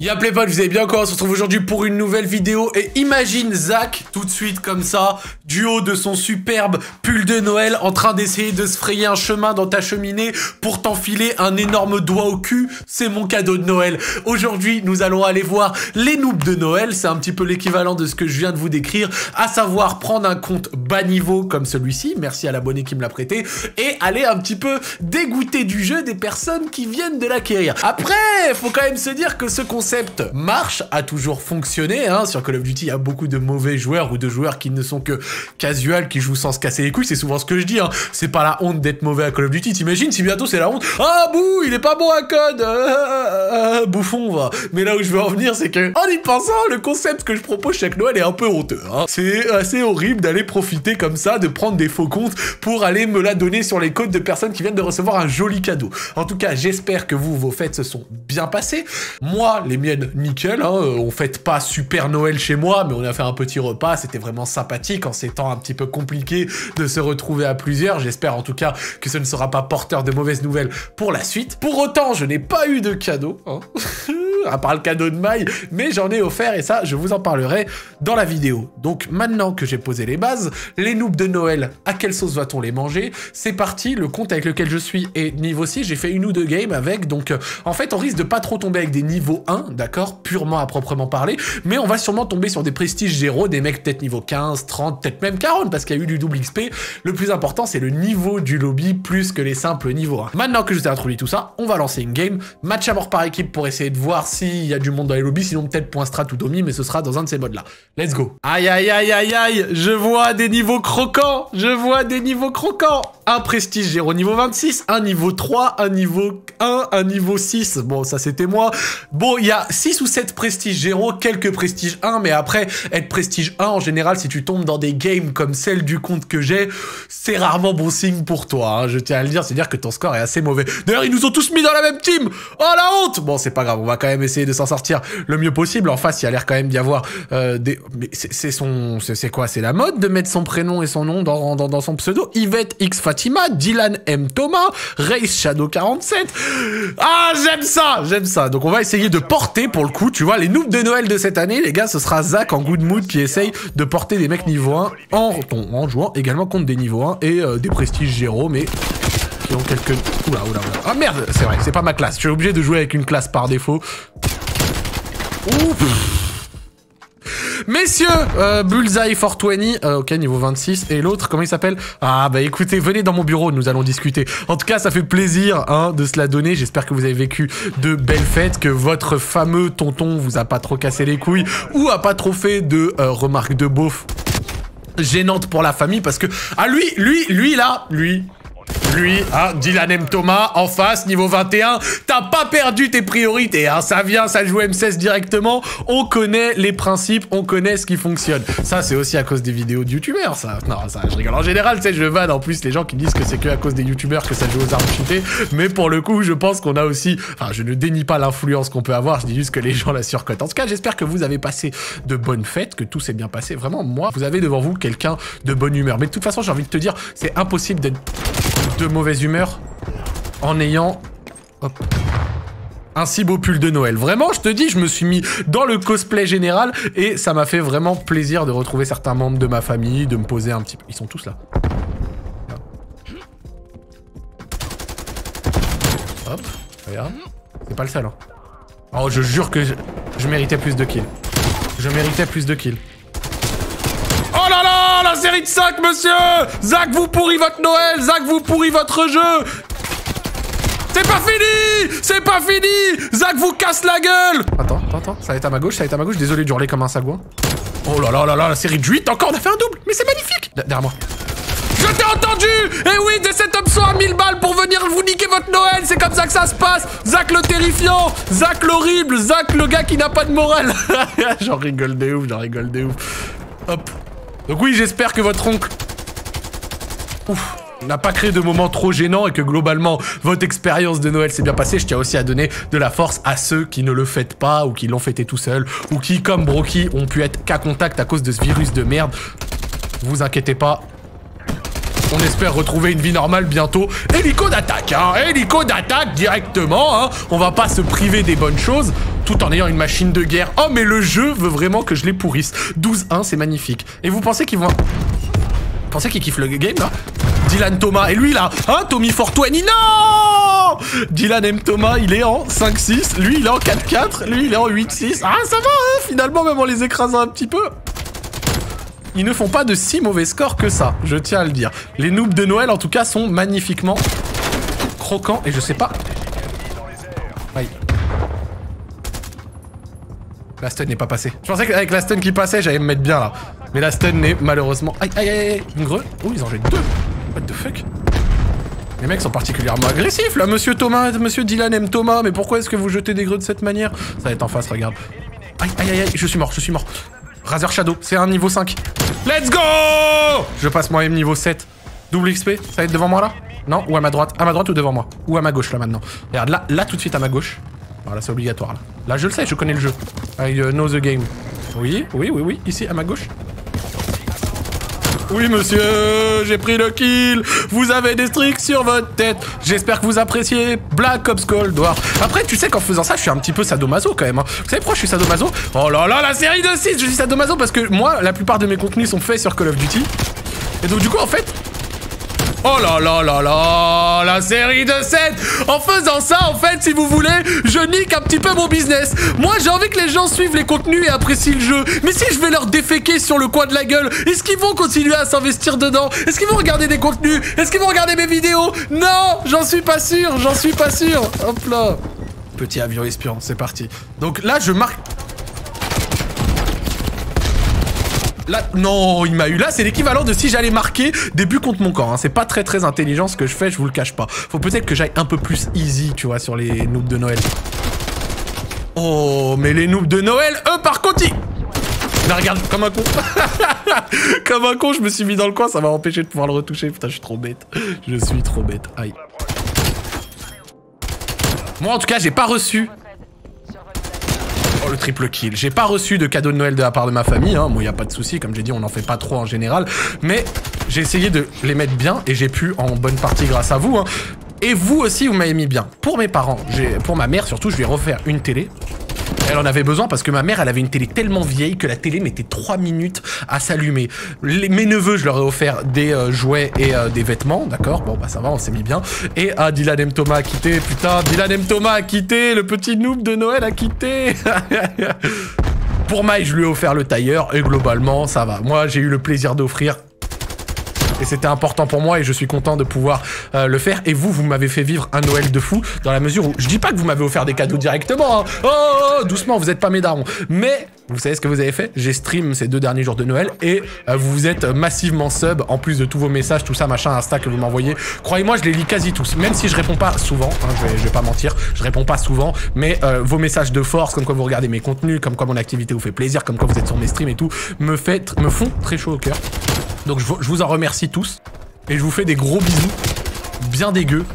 Y'a plaît pas, vous allez bien quoi, on se retrouve aujourd'hui pour une nouvelle vidéo et imagine Zach tout de suite comme ça, du haut de son superbe pull de Noël en train d'essayer de se frayer un chemin dans ta cheminée pour t'enfiler un énorme doigt au cul, c'est mon cadeau de Noël. Aujourd'hui nous allons aller voir les noobs de Noël, c'est un petit peu l'équivalent de ce que je viens de vous décrire, à savoir prendre un compte bas niveau comme celui-ci, merci à l'abonné qui me l'a prêté, et aller un petit peu dégoûter du jeu des personnes qui viennent de l'acquérir. Après, faut quand même se dire que ce concept marche, a toujours fonctionné, hein. Sur Call of Duty, il y a beaucoup de mauvais joueurs ou de joueurs qui ne sont que casual, qui jouent sans se casser les couilles, c'est souvent ce que je dis, hein. C'est pas la honte d'être mauvais à Call of Duty, t'imagines si bientôt c'est la honte, ah bouh, il est pas bon à code, bouffon va. Mais là où je veux en venir, c'est que, en y pensant, le concept que je propose chaque Noël est un peu honteux, hein. C'est assez horrible d'aller profiter comme ça, de prendre des faux comptes pour aller me la donner sur les côtes de personnes qui viennent de recevoir un joli cadeau. En tout cas, j'espère que vous, vos fêtes se sont bien passées. Moi, les mienne nickel, hein, on fête pas super Noël chez moi, mais on a fait un petit repas, c'était vraiment sympathique en ces temps un petit peu compliqués de se retrouver à plusieurs. J'espère en tout cas que ce ne sera pas porteur de mauvaises nouvelles pour la suite. Pour autant, je n'ai pas eu de cadeau, hein. À part le cadeau de maille, mais j'en ai offert et ça, je vous en parlerai dans la vidéo. Donc maintenant que j'ai posé les bases, les noobs de Noël, à quelle sauce va-t-on les manger? C'est parti, le compte avec lequel je suis est niveau 6, j'ai fait une ou deux games avec, donc en fait on risque de pas trop tomber avec des niveaux 1, d'accord, purement à proprement parler, mais on va sûrement tomber sur des prestiges 0, des mecs peut-être niveau 15, 30, peut-être même 40, parce qu'il y a eu du double XP. Le plus important, c'est le niveau du lobby plus que les simples niveaux 1. Maintenant que je vous ai introduit tout ça, on va lancer une game, match à mort par équipe pour essayer de voir s'il y a du monde dans les lobbies, sinon peut-être point strat ou domi, mais ce sera dans un de ces modes là. Let's go. Aïe aïe aïe aïe aïe, je vois des niveaux croquants, je vois des niveaux croquants. Un prestige 0 niveau 26, un niveau 3, un niveau 1, un niveau 6. Bon, ça c'était moi. Bon, il y a 6 ou 7 prestiges 0, quelques prestiges 1, mais après, être prestige 1, en général, si tu tombes dans des games comme celle du compte que j'ai, c'est rarement bon signe pour toi, hein. Je tiens à le dire, c'est-à-dire que ton score est assez mauvais. D'ailleurs, ils nous ont tous mis dans la même team. Oh, la honte. Bon, c'est pas grave, on va quand même essayer de s'en sortir le mieux possible. En face, il y a l'air quand même d'y avoir des... Mais c'est quoi? C'est la mode de mettre son prénom et son nom dans son pseudo. Yvette X Fatima, Dylan M Thomas, Race Shadow 47. Ah, j'aime ça, j'aime ça. Donc on va essayer de porter pour le coup, tu vois, les noobs de Noël de cette année, les gars, ce sera Zach en good mood qui essaye de porter des mecs niveau 1 en jouant également contre des niveaux 1 et des prestiges 0, mais... qui ont quelques... Oula, oula, oula. Ah merde, c'est vrai, c'est pas ma classe. Je suis obligé de jouer avec une classe par défaut. Ouf. Messieurs, Bullseye 420, ok, niveau 26, et l'autre, comment il s'appelle? Ah bah écoutez, venez dans mon bureau, nous allons discuter. En tout cas, ça fait plaisir, hein, de se la donner. J'espère que vous avez vécu de belles fêtes, que votre fameux tonton vous a pas trop cassé les couilles, ou a pas trop fait de remarques de beauf gênantes pour la famille, parce que... Ah lui, hein, Dylan M. Thomas, en face, niveau 21, t'as pas perdu tes priorités, hein, ça vient, ça joue M16 directement, on connaît les principes, on connaît ce qui fonctionne. Ça, c'est aussi à cause des vidéos de youtubeurs, ça. Non, ça, je rigole. En général, tu sais, je vanne en plus les gens qui disent que c'est que à cause des youtubeurs que ça joue aux armes cheatées, mais pour le coup, je pense qu'on a aussi, enfin, je ne dénie pas l'influence qu'on peut avoir, je dis juste que les gens la surcotent. En tout cas, j'espère que vous avez passé de bonnes fêtes, que tout s'est bien passé. Vraiment, moi, vous avez devant vous quelqu'un de bonne humeur. Mais de toute façon, j'ai envie de te dire, c'est impossible d'être de mauvaise humeur en ayant hop, un si beau pull de Noël. Vraiment, je te dis, je me suis mis dans le cosplay général et ça m'a fait vraiment plaisir de retrouver certains membres de ma famille, de me poser un petit peu. Ils sont tous là. Hop, regarde. C'est pas le seul, hein. Oh, je jure que je méritais plus de kills. Je méritais plus de kills. Oh là là! La série de 5, monsieur! Zach, vous pourrit votre Noël! Zach, vous pourrit votre jeu! C'est pas fini! C'est pas fini! Zach vous casse la gueule! Attends, attends, ça est à ma gauche, ça est à ma gauche. Désolé de hurler comme un sagouin. Oh là là là là, la série de 8, encore, on a fait un double! Mais c'est magnifique! Derrière moi. Je t'ai entendu! Eh oui, des setups sont à 1000 balles pour venir vous niquer votre Noël! C'est comme ça que ça se passe! Zach le terrifiant! Zach l'horrible! Zach le gars qui n'a pas de morale! J'en rigole des ouf, j'en rigole des ouf. Hop. Donc oui, j'espère que votre oncle n'a pas créé de moments trop gênants et que globalement, votre expérience de Noël s'est bien passée. Je tiens aussi à donner de la force à ceux qui ne le fêtent pas ou qui l'ont fêté tout seul ou qui, comme Brocky, ont pu être qu'à contact à cause de ce virus de merde. Vous inquiétez pas. On espère retrouver une vie normale bientôt. Hélico d'attaque, hein, hélico d'attaque directement, hein. On va pas se priver des bonnes choses. tout en ayant une machine de guerre. Oh, mais le jeu veut vraiment que je les pourrisse. 12-1, c'est magnifique. Et vous pensez qu'ils vont... Vous pensez qu'ils kiffent le game, là? Dylan Thomas, et lui, là, hein, Tommy Fortuny, non! Dylan M. Thomas, il est en 5-6, lui, il est en 4-4, lui, il est en 8-6. Ah, ça va, hein, finalement, même en les écrasant un petit peu. Ils ne font pas de si mauvais scores que ça, je tiens à le dire. Les noobs de Noël, en tout cas, sont magnifiquement croquants, et je sais pas... Oui. La stun n'est pas passée. Je pensais qu'avec la stun qui passait, j'allais me mettre bien, là. Mais la stun n'est malheureusement... Aïe, aïe, aïe, une greu. Oh, ils en jettent deux. What the fuck? Les mecs sont particulièrement agressifs, là, monsieur Thomas, monsieur Dylan M. Thomas. Mais pourquoi est-ce que vous jetez des greux de cette manière? Ça va être en face, regarde. Aïe, aïe, aïe, aïe, je suis mort, je suis mort. Razer Shadow, c'est un niveau 5. Let's go! Je passe moi-même niveau 7. Double XP, ça va être devant moi, là? Non? Ou à ma droite? À ma droite ou devant moi? Ou à ma gauche, là, maintenant? Regarde, là, là, tout de suite à ma gauche. Voilà, c'est obligatoire, là. Là, je le sais, je connais le jeu. I know the game. Oui, oui, oui, oui, ici, à ma gauche. Oui, monsieur, j'ai pris le kill. Vous avez des streaks sur votre tête. J'espère que vous appréciez Black Ops Cold War. Après, tu sais qu'en faisant ça, je suis un petit peu sadomaso quand même. Hein. Vous savez pourquoi je suis sadomaso? Oh là là, la série de 6, je suis sadomaso parce que moi, la plupart de mes contenus sont faits sur Call of Duty. Et donc, du coup, en fait... Oh là là là là, la série de 7. En faisant ça, en fait, si vous voulez, je nique un petit peu mon business. Moi, j'ai envie que les gens suivent les contenus et apprécient le jeu. Mais si je vais leur déféquer sur le coin de la gueule, est-ce qu'ils vont continuer à s'investir dedans? Est-ce qu'ils vont regarder des contenus? Est-ce qu'ils vont regarder mes vidéos? Non, j'en suis pas sûr, j'en suis pas sûr. Hop là. Petit avion espion, c'est parti. Donc là, je marque... Là, non, il m'a eu. Là, c'est l'équivalent de si j'allais marquer des buts contre mon camp. Hein. C'est pas très très intelligent ce que je fais, je vous le cache pas. Faut peut-être que j'aille un peu plus easy, tu vois, sur les noobs de Noël. Oh, mais les noobs de Noël, eux, par contre, ils... Là, regarde, comme un con. Comme un con, je me suis mis dans le coin, ça m'a empêché de pouvoir le retoucher. Putain, je suis trop bête. Je suis trop bête. Aïe. Moi, en tout cas, j'ai pas reçu... Oh, le triple kill. J'ai pas reçu de cadeau de Noël de la part de ma famille. Hein. Moi, y a pas de souci. Comme j'ai dit, on n'en fait pas trop en général. Mais j'ai essayé de les mettre bien et j'ai pu en bonne partie grâce à vous. Hein. Et vous aussi, vous m'avez mis bien. Pour mes parents, pour ma mère surtout, je vais refaire une télé. Elle en avait besoin parce que ma mère, elle avait une télé tellement vieille que la télé mettait 3 minutes à s'allumer. Mes neveux, je leur ai offert des jouets et des vêtements, d'accord? Bon, bah ça va, on s'est mis bien. Et ah, Dylan M. Thomas a quitté, putain, Dylan M. Thomas a quitté, le petit noob de Noël a quitté. Pour Mike, je lui ai offert le tailleur et globalement, ça va. Moi, j'ai eu le plaisir d'offrir... Et c'était important pour moi et je suis content de pouvoir le faire. Et vous, vous m'avez fait vivre un Noël de fou dans la mesure où... Je dis pas que vous m'avez offert des cadeaux directement. Hein. Oh, doucement, vous êtes pas mes darons. Mais vous savez ce que vous avez fait? J'ai stream ces 2 derniers jours de Noël et vous vous êtes massivement sub. En plus de tous vos messages, tout ça, machin, Insta que vous m'envoyez. Croyez-moi, je les lis quasi tous. Même si je réponds pas souvent, hein, je vais pas mentir. Je réponds pas souvent. Mais vos messages de force, comme quoi vous regardez mes contenus, comme quoi mon activité vous fait plaisir, comme quoi vous êtes sur mes streams et tout, me font très chaud au cœur. Donc je vous en remercie tous. Et je vous fais des gros bisous. Bien dégueux.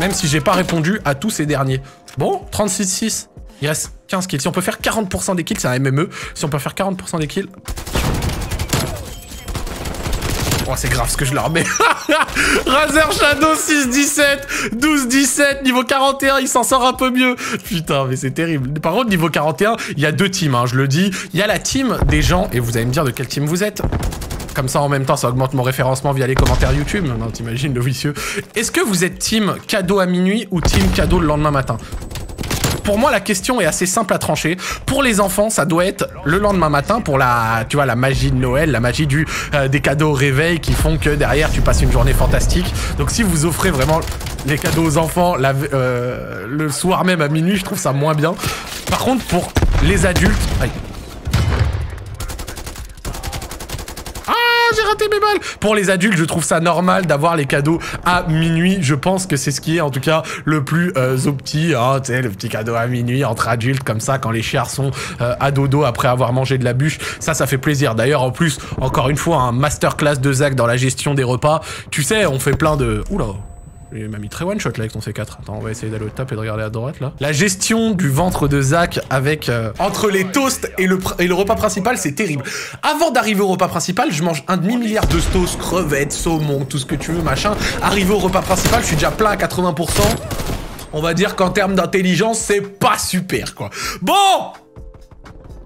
Même si j'ai pas répondu à tous ces derniers. Bon, 36-6. Il reste 15 kills. Si on peut faire 40% des kills, c'est un MME. Si on peut faire 40% des kills... Oh, c'est grave ce que je leur mets. Razer Shadow 6-17, 12-17, niveau 41, il s'en sort un peu mieux. Putain, mais c'est terrible. Par contre, niveau 41, il y a 2 teams, hein, je le dis. Il y a la team des gens, et vous allez me dire de quelle team vous êtes. Comme ça, en même temps, ça augmente mon référencement via les commentaires YouTube. Non, t'imagines, le vicieux. Est-ce que vous êtes team cadeau à minuit ou team cadeau le lendemain matin? Pour moi, la question est assez simple à trancher. Pour les enfants, ça doit être le lendemain matin pour la, tu vois, la magie de Noël, la magie du, des cadeaux au réveil qui font que derrière, tu passes une journée fantastique. Donc si vous offrez vraiment les cadeaux aux enfants le soir même à minuit, je trouve ça moins bien. Par contre, pour les adultes... Aïe. J'ai raté mes balles. Pour les adultes, je trouve ça normal d'avoir les cadeaux à minuit. Je pense que c'est ce qui est en tout cas le plus opti, hein, tu sais, le petit cadeau à minuit entre adultes comme ça quand les chiards sont à dodo après avoir mangé de la bûche. Ça fait plaisir. D'ailleurs, en plus, encore une fois, un masterclass de Zach dans la gestion des repas. Tu sais, on fait plein de... Oula. Il m'a mis très one shot là avec ton C4. Attends, on va essayer d'aller au top et de regarder à droite là. La gestion du ventre de Zach avec... Entre les toasts et le repas principal, c'est terrible. Avant d'arriver au repas principal, je mange un demi-milliard de toasts, crevettes, saumon, tout ce que tu veux, machin. Arrivé au repas principal, je suis déjà plein à 80%. on va dire qu'en termes d'intelligence, c'est pas super, quoi. Bon,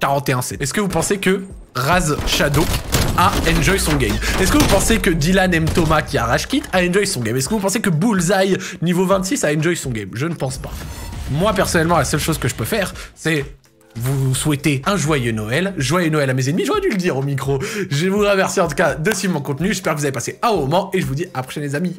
41C. Est-ce que vous pensez que Raz Shadow a enjoy son game? Est-ce que vous pensez que Dylan M. Thomas qui a Rage Kit a enjoy son game? Est-ce que vous pensez que Bullseye niveau 26 a enjoy son game? Je ne pense pas. Moi, personnellement, la seule chose que je peux faire, c'est... vous souhaitez un joyeux Noël à mes ennemis, j'aurais dû le dire au micro. Je vous remercie en tout cas de suivre mon contenu, j'espère que vous avez passé un moment et je vous dis à la prochaine les amis.